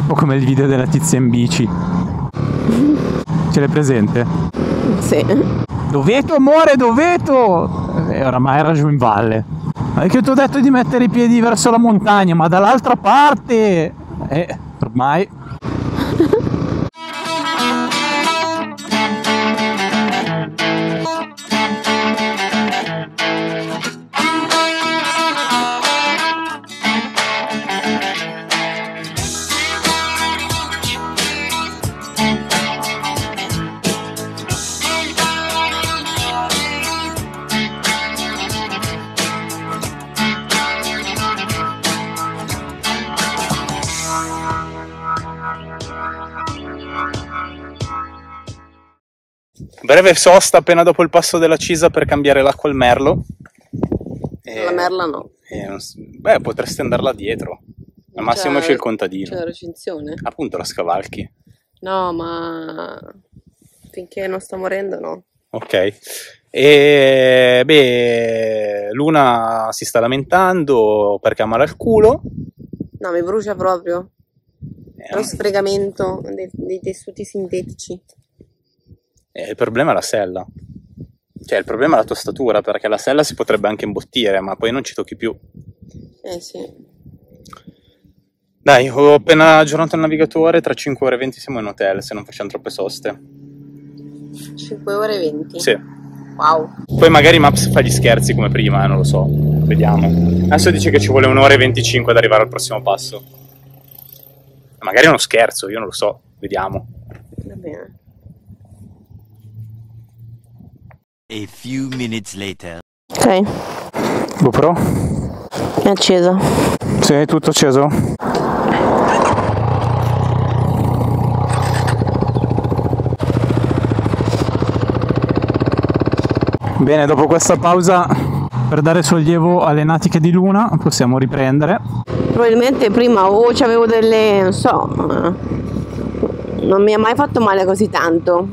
un po' come il video della tizia in bici. Ce l'hai presente? Sì. Doveto, amore, doveto! E oramai era giù in valle. Ma che ti ho detto di mettere i piedi verso la montagna, ma dall'altra parte! Ormai... Breve sosta appena dopo il passo della Cisa per cambiare l'acqua al merlo. La merla no. Beh, potresti andarla dietro. Al massimo c'è il contadino. C'è la recinzione? Appunto, la scavalchi. No, ma finché non sta morendo no. Ok. E beh, Luna si sta lamentando perché ha male al culo. No, mi brucia proprio. Lo sfregamento dei tessuti sintetici. Il problema è la sella, cioè il problema è la tua statura, perché la sella si potrebbe anche imbottire, ma poi non ci tocchi più. Sì. Dai, ho appena aggiornato il navigatore, tra 5 ore e 20 siamo in hotel, se non facciamo troppe soste. 5 ore e 20? Sì. Wow. Poi magari Maps fa gli scherzi come prima, non lo so, vediamo. Adesso dice che ci vuole un'ora e 25 ad arrivare al prossimo passo. Magari è uno scherzo, io non lo so, vediamo. Va bene. A few minutes later. Ok. GoPro? È acceso. Sì, è tutto acceso. Bene, dopo questa pausa per dare sollievo alle natiche di Luna possiamo riprendere. Probabilmente prima c'avevo delle... non so, non mi ha mai fatto male così tanto.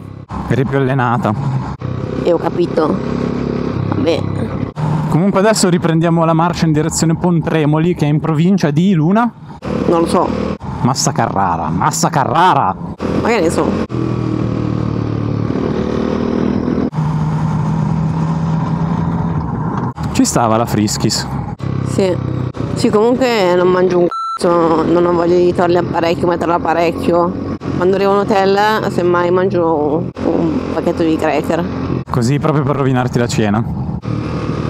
Eri più allenata. Ho capito. Vabbè. Comunque adesso riprendiamo la marcia in direzione Pontremoli, che è in provincia di Luna? Non lo so. Massa Carrara, Massa Carrara! Ma che ne so? Ci stava la Friskis. Sì. Sì, comunque non mangio un c***o, non ho voglia di togliere l'apparecchio, mettere l'apparecchio. Quando arrivo in hotel, semmai mangio un pacchetto di cracker. Così proprio per rovinarti la cena.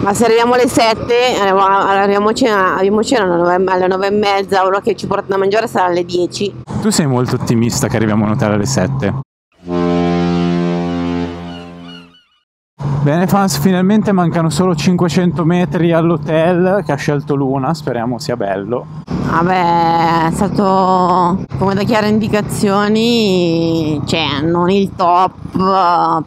Ma se arriviamo alle 7, abbiamo cena alle 9:30, ora che ci portano a mangiare sarà alle 10. Tu sei molto ottimista che arriviamo in hotel alle 7. Bene fans, finalmente mancano solo 500 metri all'hotel che ha scelto Luna, speriamo sia bello. Vabbè, è stato, come da chiare indicazioni, cioè non il top,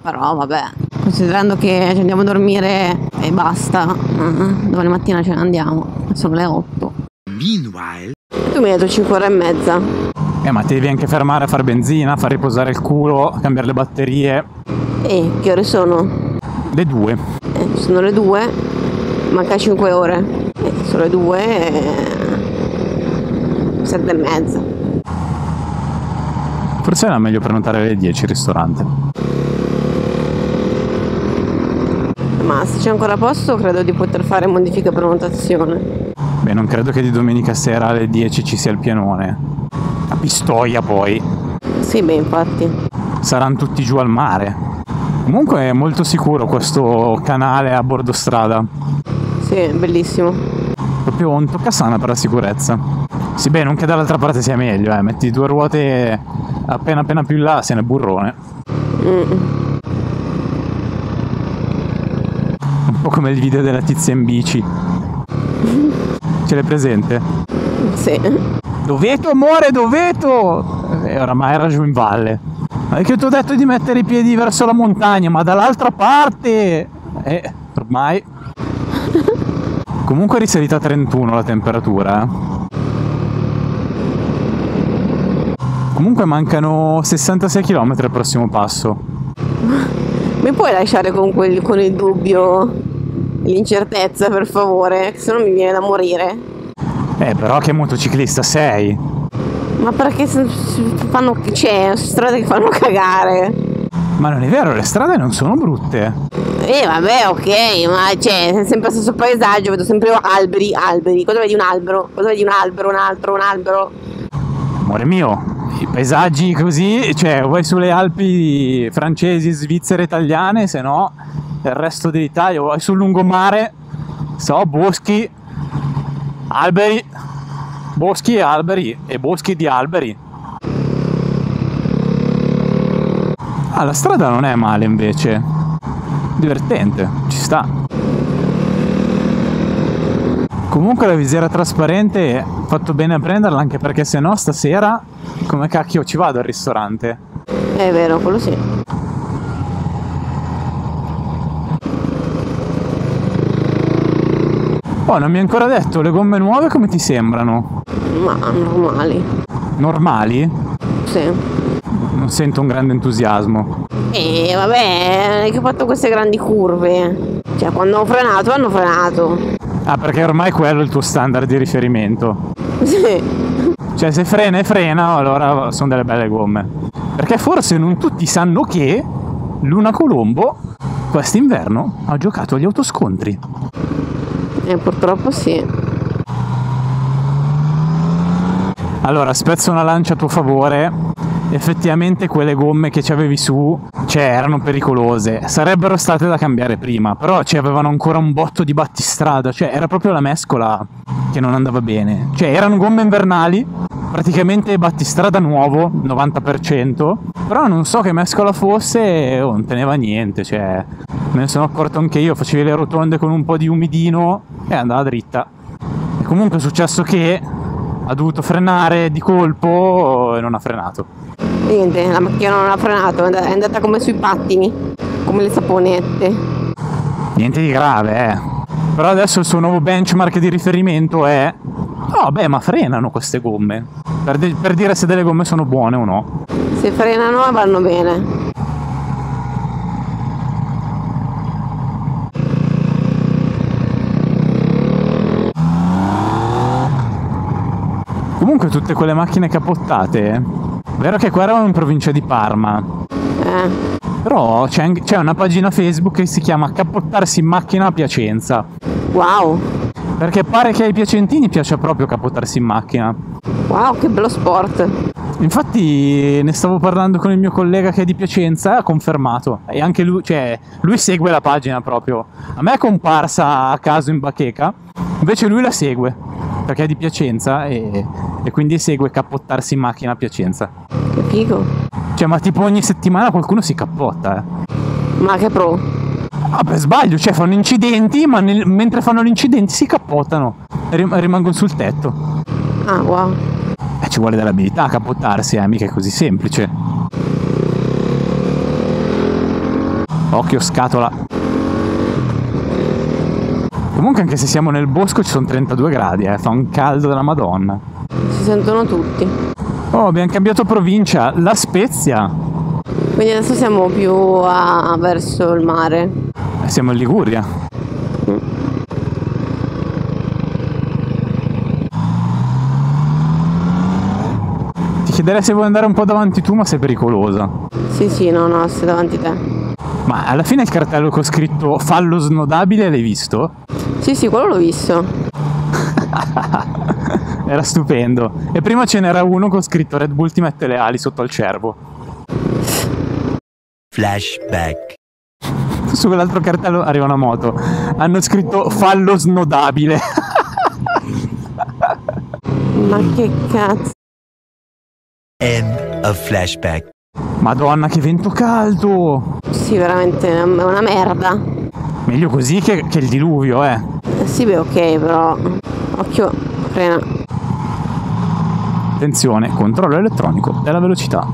però vabbè, considerando che ci andiamo a dormire e basta, domani mattina ce ne andiamo, sono le 8. Meanwhile... Tu mi hai detto 5 ore e mezza. Ma ti devi anche fermare a fare benzina, a far riposare il culo, a cambiare le batterie. Che ore sono? Le 2. Sono le 2, manca 5 ore. Sono le 2 e 7:30. Forse era meglio prenotare alle 10 il ristorante. Ma se c'è ancora posto credo di poter fare modifica prenotazione. Beh, non credo che di domenica sera alle 10 ci sia il pianone. A Pistoia poi. Sì, beh, infatti. Saranno tutti giù al mare. Comunque è molto sicuro questo canale a bordo strada. Sì, bellissimo. Proprio un toccasana per la sicurezza. Sì, beh, non che dall'altra parte sia meglio, metti due ruote appena più in là, se ne burrone. Un po' come il video della tizia in bici. Ce l'hai presente? Sì. Doveto, amore, doveto! Oramai era giù in valle. Ma che ti ho detto di mettere i piedi verso la montagna, ma dall'altra parte! Ormai... Comunque è risalita a 31 la temperatura, Comunque mancano 66 km al prossimo passo. Mi puoi lasciare con il dubbio, l'incertezza, per favore? Se no mi viene da morire. Però che motociclista sei! Ma perché fanno, cioè, strade che fanno cagare. Ma non è vero, le strade non sono brutte. Vabbè, ok, ma cioè, è sempre lo stesso paesaggio, vedo sempre alberi, alberi. Quando vedi un albero, quando vedi un albero, un altro, un albero. Amore mio, i paesaggi così, cioè, vuoi sulle Alpi francesi, svizzere, italiane, se no il resto dell'Italia, vuoi sul lungomare, so, boschi, alberi, boschi e alberi e boschi di alberi. Ah, la strada non è male invece, divertente, ci sta. Comunque la visiera trasparente, fatto bene a prenderla, anche perché se no stasera come cacchio ci vado al ristorante? È vero, quello sì. Oh, non mi hai ancora detto, le gomme nuove come ti sembrano? Ma normali. Normali? Sì. Non sento un grande entusiasmo. Vabbè, non è che ho fatto queste grandi curve. Cioè, quando ho frenato, hanno frenato. Ah, perché ormai quello è il tuo standard di riferimento. Sì. Cioè, se frena e frena, allora sono delle belle gomme. Perché forse non tutti sanno che Luna Colombo quest'inverno ha giocato agli autoscontri. Purtroppo sì. Allora, spezzo una lancia a tuo favore. Effettivamente quelle gomme che ci avevi su, cioè, erano pericolose, sarebbero state da cambiare prima, però ci avevano ancora un botto di battistrada, cioè era proprio la mescola che non andava bene, cioè erano gomme invernali, praticamente battistrada nuovo 90%, però non so che mescola fosse, non teneva niente, cioè me ne sono accorto anche io, facevi le rotonde con un po' di umidino e andava dritta. E comunque è successo che ha dovuto frenare di colpo e non ha frenato. Niente, la macchina non ha frenato, è andata come sui pattini, come le saponette. Niente di grave, eh. Però adesso il suo nuovo benchmark di riferimento è: oh beh, ma frenano queste gomme, per dire se delle gomme sono buone o no. Se frenano vanno bene. Comunque tutte quelle macchine capottate, vero che qua eravamo in provincia di Parma, però c'è una pagina Facebook che si chiama Capottarsi in macchina a Piacenza. Wow! Perché pare che ai piacentini piaccia proprio capottarsi in macchina. Wow, che bello sport! Infatti ne stavo parlando con il mio collega che è di Piacenza e ha confermato. E anche lui, cioè, lui segue la pagina proprio. A me è comparsa a caso in bacheca, invece lui la segue, perché è di Piacenza e quindi segue Capottarsi in macchina a Piacenza. Che figo. Cioè, ma tipo ogni settimana qualcuno si cappotta, eh. Ma che pro. Ah, per sbaglio, cioè fanno incidenti, ma mentre fanno gli incidenti si cappottano e rimangono sul tetto. Ah, wow. Ci vuole dell'abilità a capottarsi, mica è così semplice. Occhio scatola. Comunque anche se siamo nel bosco ci sono 32 gradi, fa un caldo della Madonna. Si sentono tutti. Oh, abbiamo cambiato provincia, La Spezia. Quindi adesso siamo più verso il mare. Siamo in Liguria. Ti chiederei se vuoi andare un po' davanti tu, ma sei pericolosa. Sì, no, sei davanti te. Ma alla fine il cartello che ho scritto fallo snodabile l'hai visto? Sì, quello l'ho visto. Era stupendo. E prima ce n'era uno con scritto: Red Bull ti mette le ali sotto al cervo. Flashback. Su quell'altro cartello arriva una moto. Hanno scritto fallo snodabile. Ma che cazzo. End of flashback. Madonna, che vento caldo. Sì, veramente è una merda. Meglio così che il diluvio, eh. Sì, beh, ok, però... Occhio, frena. Attenzione, controllo elettronico della velocità.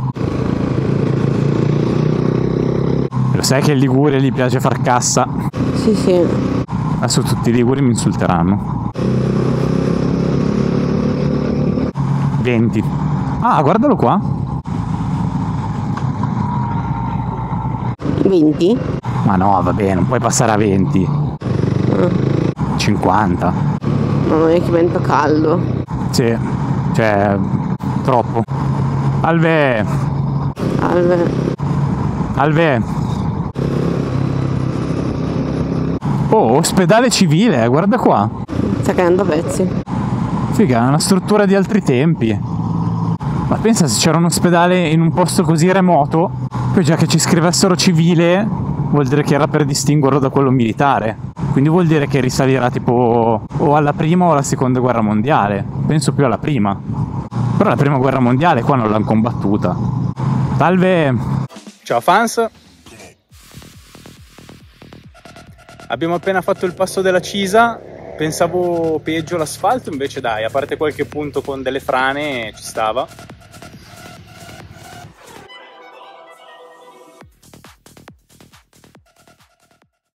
Lo sai che in Liguria gli piace far cassa? Sì. Adesso tutti i liguri mi insulteranno. 20. Ah, guardalo qua. 20? Ma no, vabbè, non puoi passare a 20. 50. Non è che vento caldo. Sì, cioè troppo. Alve! Alve! Alve! Oh, ospedale civile, guarda qua! Sta cadendo a pezzi. Figa, è una struttura di altri tempi. Ma pensa se c'era un ospedale in un posto così remoto, poi già che ci scrivessero civile vuol dire che era per distinguerlo da quello militare. Quindi vuol dire che risalirà tipo o alla prima o alla seconda guerra mondiale. Penso più alla prima. Però la prima guerra mondiale qua non l'hanno combattuta. Salve! Ciao fans! Abbiamo appena fatto il passo della Cisa. Pensavo peggio l'asfalto, invece dai, a parte qualche punto con delle frane ci stava.